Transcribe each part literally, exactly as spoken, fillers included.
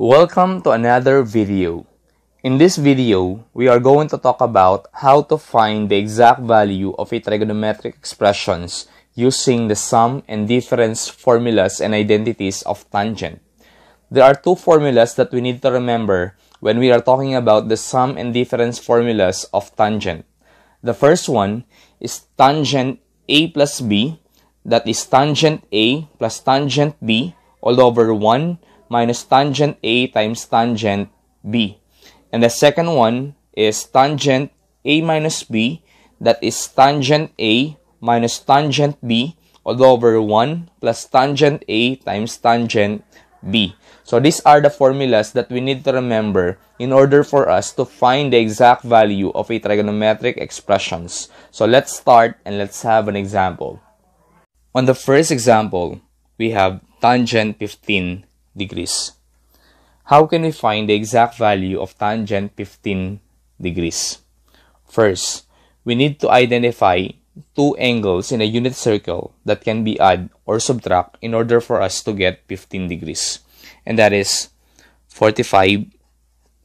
Welcome to another video. In this video, we are going to talk about how to find the exact value of a trigonometric expressions using the sum and difference formulas and identities of tangent. There are two formulas that we need to remember when we are talking about the sum and difference formulas of tangent. The first one is tangent A plus B, that is tangent A plus tangent B all over one minus tangent A times tangent B. And the second one is tangent A minus B, that is tangent A minus tangent B all over one plus tangent A times tangent B. So these are the formulas that we need to remember in order for us to find the exact value of a trigonometric expressions. So let's start and let's have an example. On the first example, we have tangent fifteen degrees. How can we find the exact value of tangent fifteen degrees? First, we need to identify two angles in a unit circle that can be add or subtract in order for us to get fifteen degrees. And that is forty-five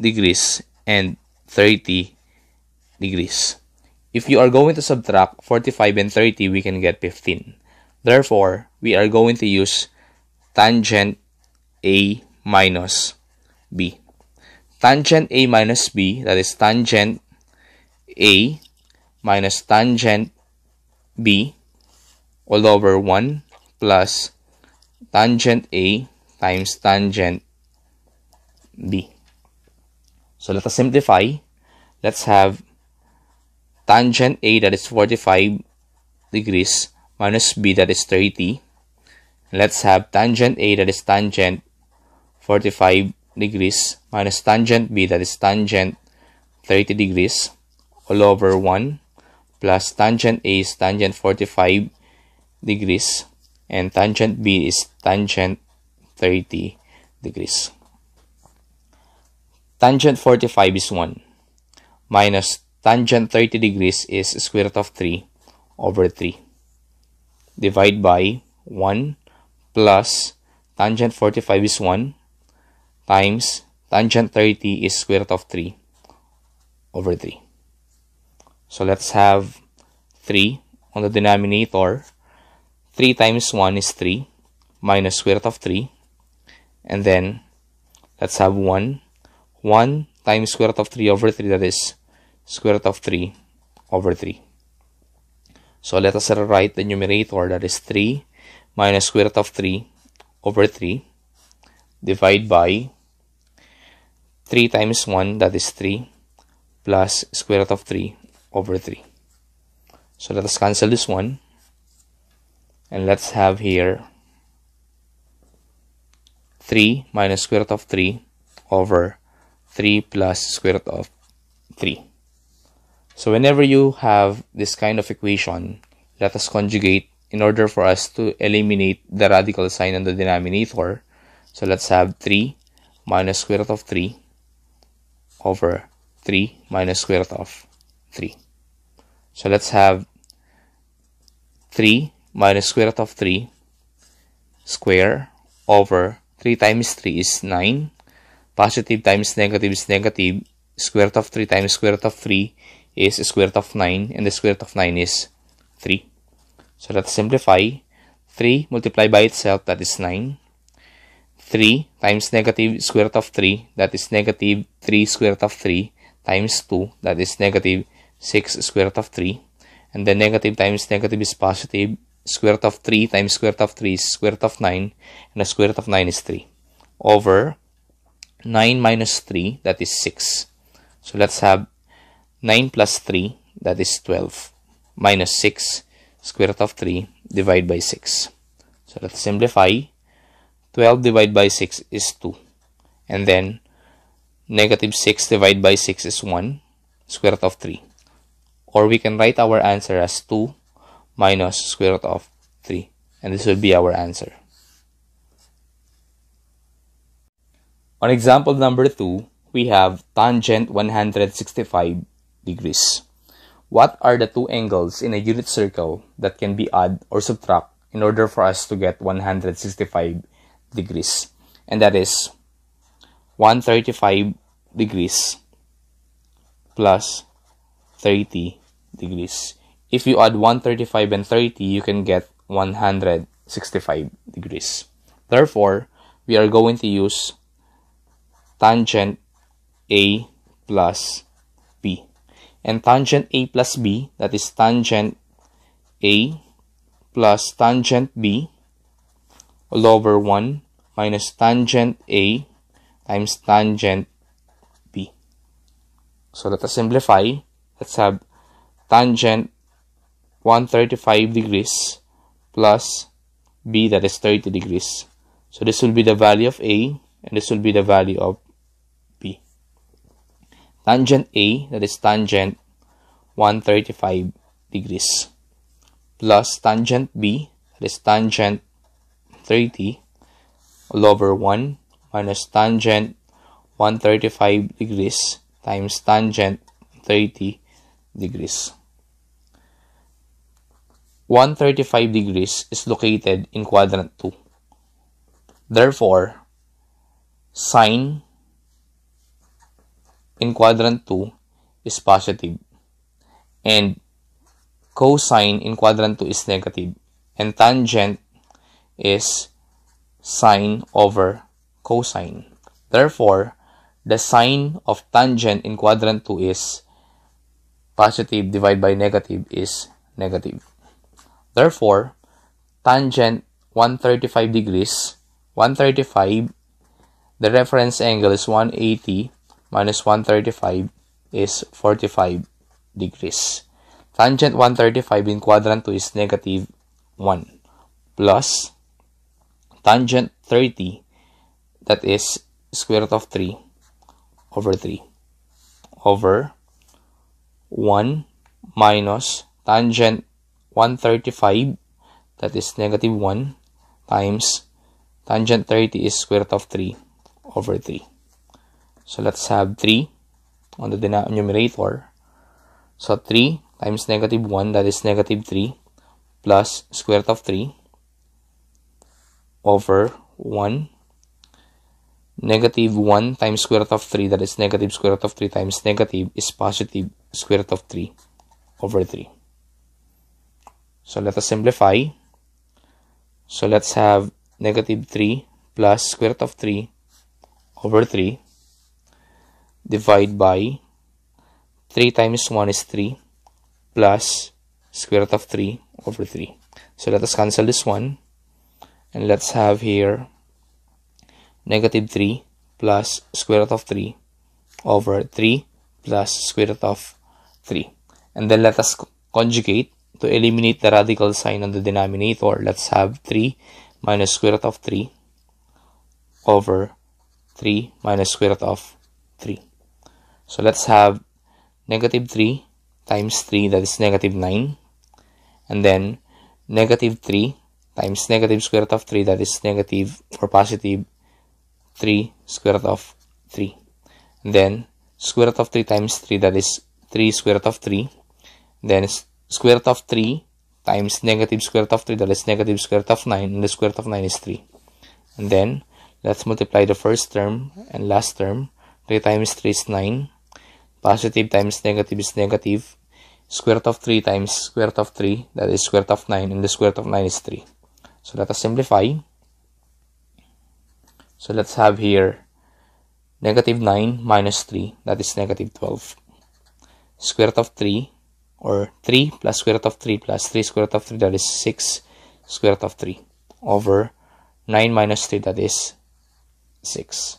degrees and thirty degrees. If you are going to subtract forty-five and thirty, we can get fifteen. Therefore, we are going to use tangent A minus B. Tangent A minus B, that is tangent A minus tangent B all over one plus tangent A times tangent B. So let us simplify. Let's have tangent A, that is forty-five degrees, minus B, that is thirty. Let's have tangent A, that is tangent forty-five degrees, minus tangent B, that is tangent thirty degrees, all over one plus tangent A is tangent forty-five degrees and tangent B is tangent thirty degrees. Tangent forty-five is one minus tangent thirty degrees is square root of three over three, divide by one plus tangent forty-five is one times tangent thirty is square root of three over three. So let's have three on the denominator. three times one is three minus square root of three. And then let's have one. one times square root of three over three, that is square root of three over three. So let us write the numerator, that is three minus square root of three over three, divide by three times one, that is three, plus square root of three over three. So let us cancel this one and let's have here three minus square root of three over three plus square root of three. So whenever you have this kind of equation, let us conjugate in order for us to eliminate the radical sign on the denominator. So let's have three minus square root of three over three minus square root of three. So let's have three minus square root of three square over three times three is nine. Positive times negative is negative. Square root of three times square root of three is square root of nine. And the square root of nine is three. So let's simplify. three multiplied by itself, that is nine. three times negative square root of three, that is negative three square root of three times two, that is negative six square root of three. And then negative times negative is positive. Square root of three times square root of three is square root of nine. And the square root of nine is three. Over nine minus three, that is six. So let's have nine plus three, that is twelve. Minus six square root of three, divided by six. So let's simplify. twelve divided by six is two. And then negative six divided by six is one. Square root of three. Or we can write our answer as two minus square root of three. And this will be our answer. On example number two, we have tangent one hundred sixty-five degrees. What are the two angles in a unit circle that can be add or subtract in order for us to get one hundred sixty-five degrees? And that is one hundred thirty-five degrees plus thirty degrees. If you add one hundred thirty-five and thirty, you can get one hundred sixty-five degrees. Therefore, we are going to use tangent A plus B. And tangent A plus B, that is tangent A plus tangent B all over one minus tangent A times tangent B. So let us simplify. Let's have tangent one hundred thirty-five degrees plus B, that is thirty degrees. So this will be the value of A, and this will be the value of B. Tangent A, that is tangent one hundred thirty-five degrees, plus tangent B, that is tangent thirty, all over one minus tangent one hundred thirty-five degrees times tangent thirty degrees. one hundred thirty-five degrees is located in quadrant two. Therefore, sine in quadrant two is positive, and cosine in quadrant two is negative, and tangent is sine over cosine. Therefore, the sine of tangent in quadrant two is positive divided by negative is negative. Therefore, tangent one hundred thirty-five degrees, one hundred thirty-five, the reference angle is one hundred eighty minus one hundred thirty-five is forty-five degrees. Tangent one hundred thirty-five in quadrant two is negative one, plus tangent thirty, that is square root of three over three, over one minus tangent one hundred thirty-five, that is negative one, times tangent thirty is square root of three over three. So let's have three on the numerator. So three times negative one, that is negative three, plus square root of three over one. Negative one times square root of three, that is negative square root of three times negative, is positive square root of three over three. So let us simplify. So let's have negative three plus square root of three over three divided by three times one is three plus square root of three over three. So let us cancel this one, and let's have here negative three plus square root of three over three plus square root of three. And then let us conjugate. To eliminate the radical sign on the denominator, let's have three minus square root of three over three minus square root of three. So let's have negative three times three, that is negative nine. And then negative three times negative square root of three, that is negative or positive three square root of three. And then square root of three times three, that is three square root of three. Then square root of three times negative square root of three, that is negative square root of nine, and the square root of nine is three. And then, let's multiply the first term and last term. three times three is nine. Positive times negative is negative. Square root of three times square root of three, that is square root of nine, and the square root of nine is three. So let us simplify. So let's have here negative nine minus three, that is negative twelve. Square root of three, or three plus square root of three plus three square root of three, that is six square root of three over nine minus three, that is six.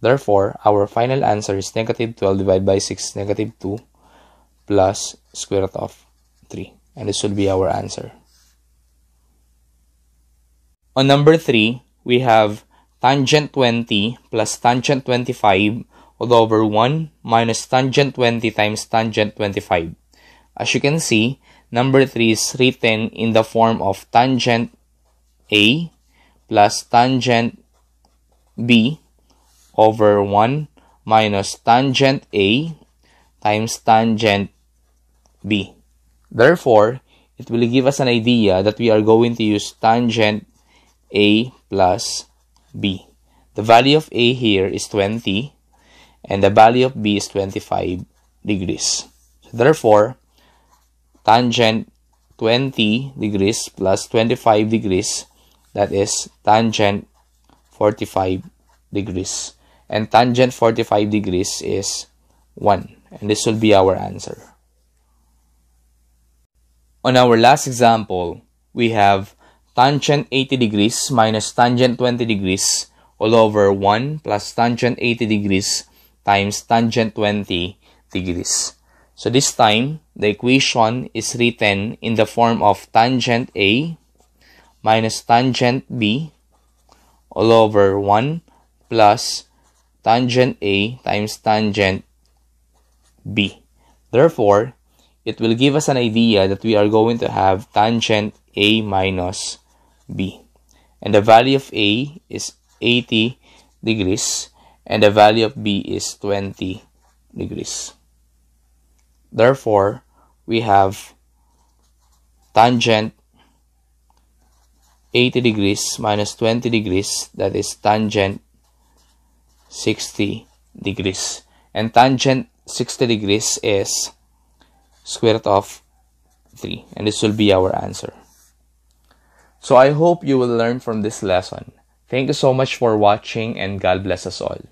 Therefore, our final answer is negative twelve divided by six, negative two, plus square root of three. And this will be our answer. On number three, we have tangent twenty plus tangent twenty-five all over one minus tangent twenty times tangent twenty-five. As you can see, number three is written in the form of tangent A plus tangent B over one minus tangent A times tangent B. Therefore, it will give us an idea that we are going to use tangent A plus B. The value of A here is twenty, and the value of B is twenty-five degrees. So therefore, tangent twenty degrees plus twenty-five degrees, that is tangent forty-five degrees. And tangent forty-five degrees is one. And this will be our answer. On our last example, we have tangent eighty degrees minus tangent twenty degrees all over one plus tangent eighty degrees times tangent twenty degrees. So this time, the equation is written in the form of tangent A minus tangent B all over one plus tangent A times tangent B. Therefore, it will give us an idea that we are going to have tangent A minus B. And the value of A is eighty degrees, and the value of B is twenty degrees. Therefore, we have tangent eighty degrees minus twenty degrees, that is tangent sixty degrees. And tangent sixty degrees is square root of three. And this will be our answer. So I hope you will learn from this lesson. Thank you so much for watching, and God bless us all.